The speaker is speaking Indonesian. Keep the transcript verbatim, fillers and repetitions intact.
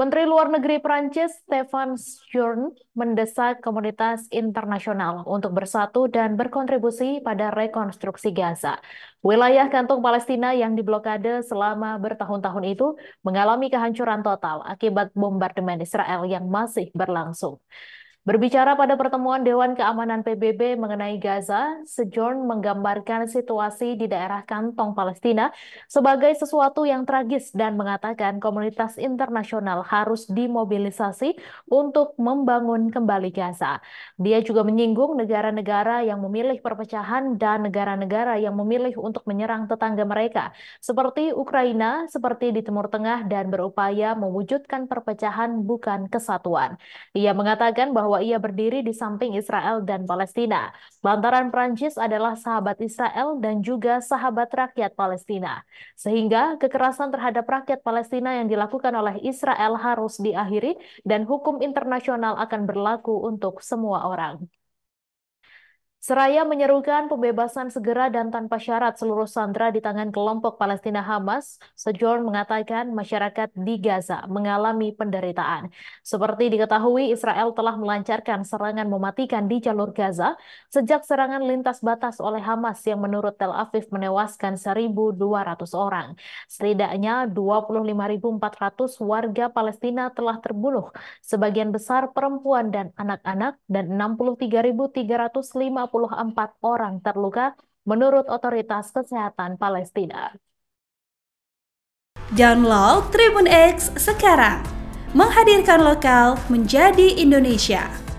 Menteri Luar Negeri Perancis Stéphane Séjourné mendesak komunitas internasional untuk bersatu dan berkontribusi pada rekonstruksi Gaza. Wilayah kantong Palestina yang diblokade selama bertahun-tahun itu mengalami kehancuran total akibat bombardemen Israel yang masih berlangsung. Berbicara pada pertemuan Dewan Keamanan P B B mengenai Gaza, Séjourné menggambarkan situasi di daerah kantong Palestina sebagai sesuatu yang tragis dan mengatakan komunitas internasional harus dimobilisasi untuk membangun kembali Gaza. Dia juga menyinggung negara-negara yang memilih perpecahan dan negara-negara yang memilih untuk menyerang tetangga mereka, seperti Ukraina, seperti di Timur Tengah, dan berupaya mewujudkan perpecahan bukan kesatuan. Ia mengatakan bahwa bahwa ia berdiri di samping Israel dan Palestina, lantaran Perancis adalah sahabat Israel dan juga sahabat rakyat Palestina. Sehingga kekerasan terhadap rakyat Palestina yang dilakukan oleh Israel harus diakhiri dan hukum internasional akan berlaku untuk semua orang. Seraya menyerukan pembebasan segera dan tanpa syarat seluruh sandera di tangan kelompok Palestina Hamas, Séjourné mengatakan masyarakat di Gaza mengalami penderitaan. Seperti diketahui, Israel telah melancarkan serangan mematikan di jalur Gaza sejak serangan lintas batas oleh Hamas yang menurut Tel Aviv menewaskan seribu dua ratus orang. Setidaknya dua puluh lima ribu empat ratus warga Palestina telah terbunuh, sebagian besar perempuan dan anak-anak, dan enam puluh tiga ribu tiga ratus lima puluh empat orang terluka menurut Otoritas Kesehatan Palestina. Download Tribun X sekarang, menghadirkan lokal menjadi Indonesia.